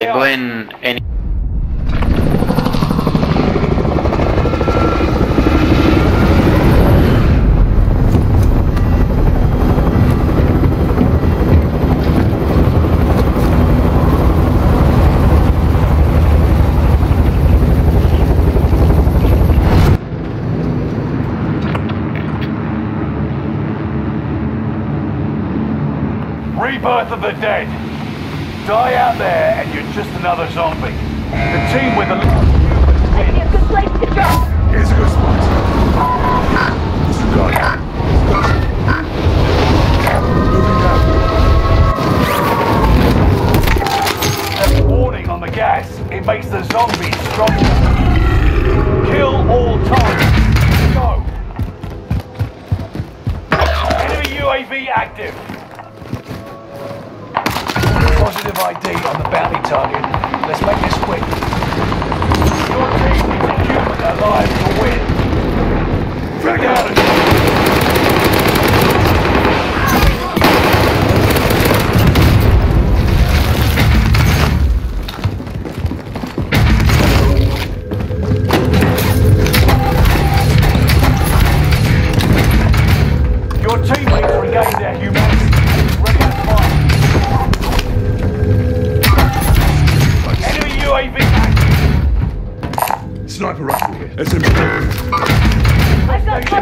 Go in any. Rebirth of the Dead. Die out there and you're just another zombie. The team with the maybe a good place to go. Here's a good spot. Disregard. Moving down. Warning on the gas. It makes the zombies stronger. Kill all targets. Go. Enemy UAV active. Positive ID on the bounty target. Let's make this quick. Your team needs a human alive to win. Frag out of it! Your teammates regain their humanity. Sniper rifle here. That's him. Station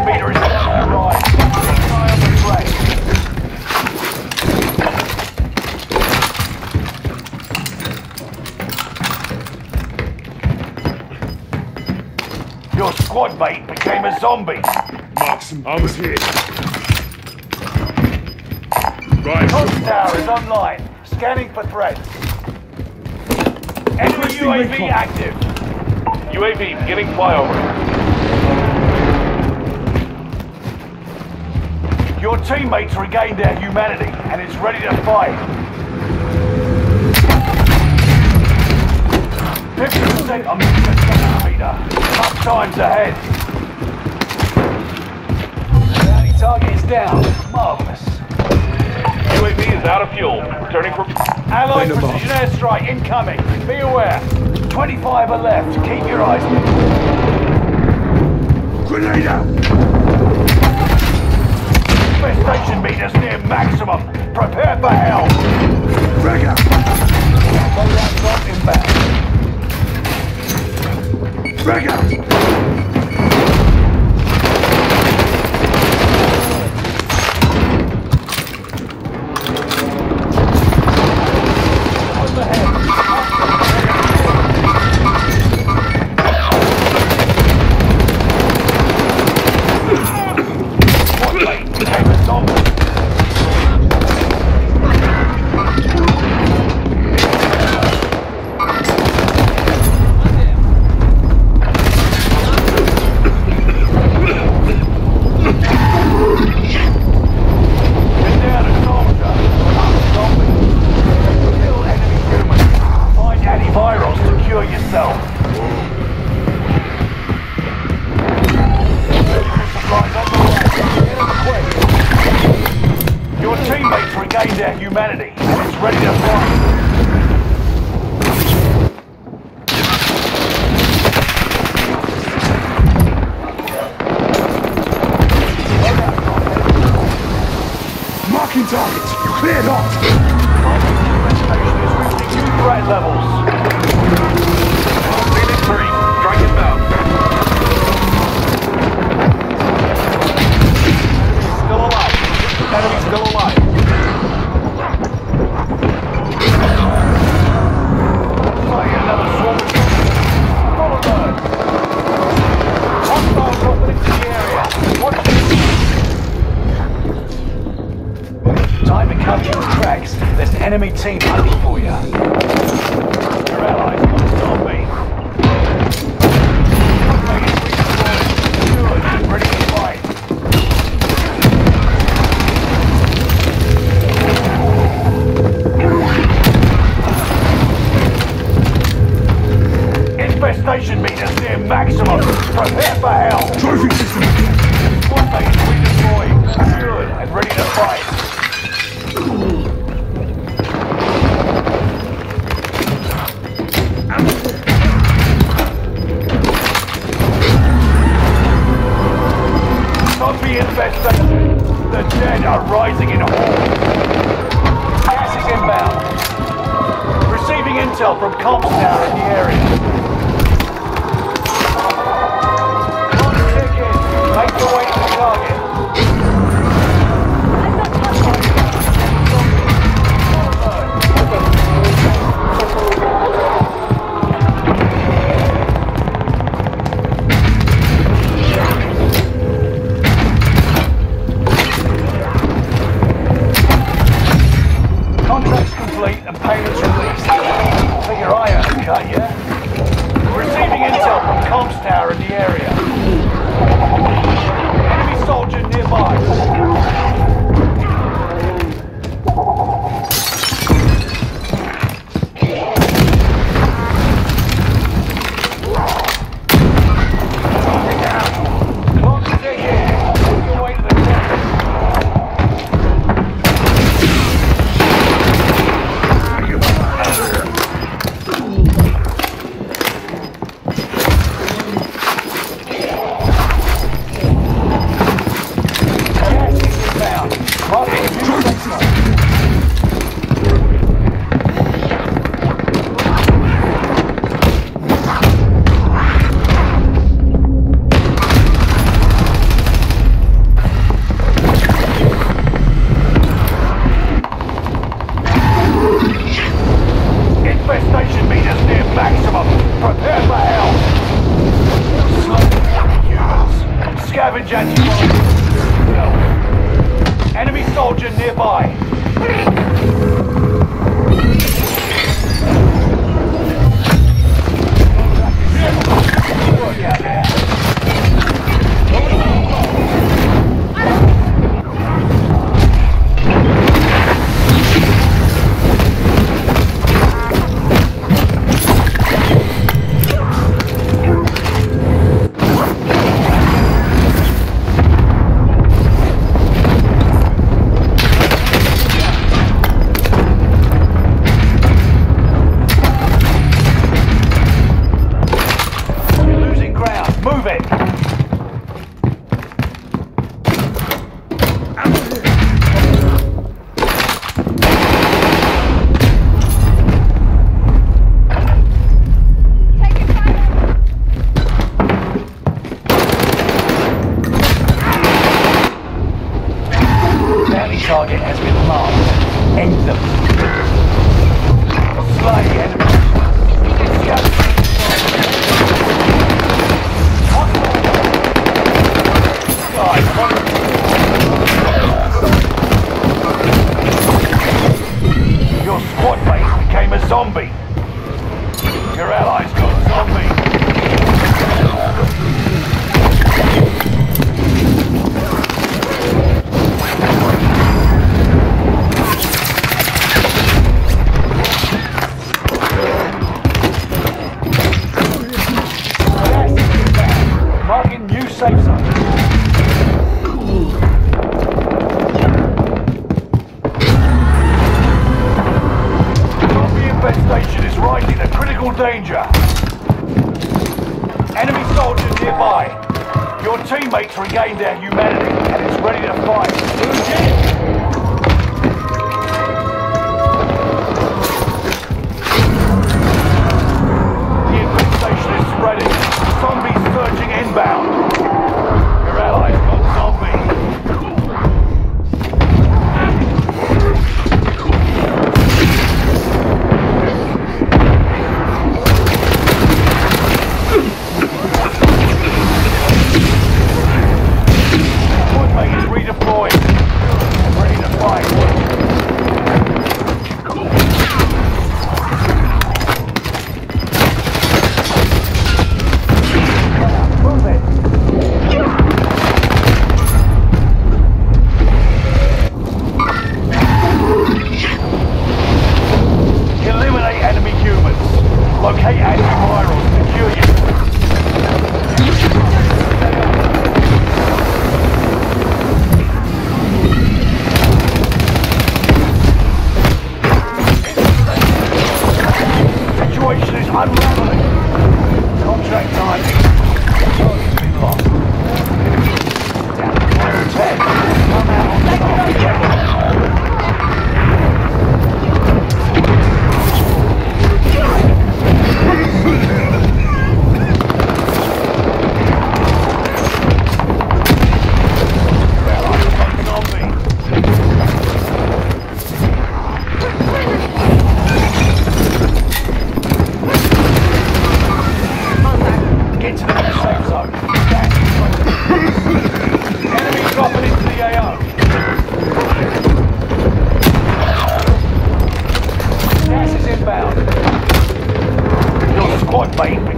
meter is on our right. Eye on the train. Your squad mate became a zombie. Markson, I was here. Right. Coast tower is online. Scanning for threats. Enemy UAV active. UAV beginning flyover. Your teammates regained their humanity and is ready to fight. 50% on the meter. Tough times ahead. The only target is down. Marvelous. UAV is out of fuel. Returning for Allied precision airstrike incoming. Be aware. 25 are left. Keep your eyes open. Grenade out! Station meters near maximum. Prepare for hell. Frag out. Loadout drop inbound. Frag out. What's ahead? Their humanity and it's ready to fly. Marking targets, cleared off. New threat levels. Phoenix 3, Dragon bound. Still alive. Enemy still alive. There's an enemy team hunting for you. Your allies must not be. Good, ready to fight. Infestation meters near maximum. Prepare for hell. Trophy system. Squad base redeployed. Good, and ready to fight. intel from commissary in the area. One ticket. Make the way to the target. Yeah.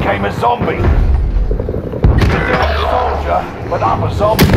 became a zombie. A soldier, but I'm a zombie.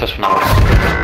This one.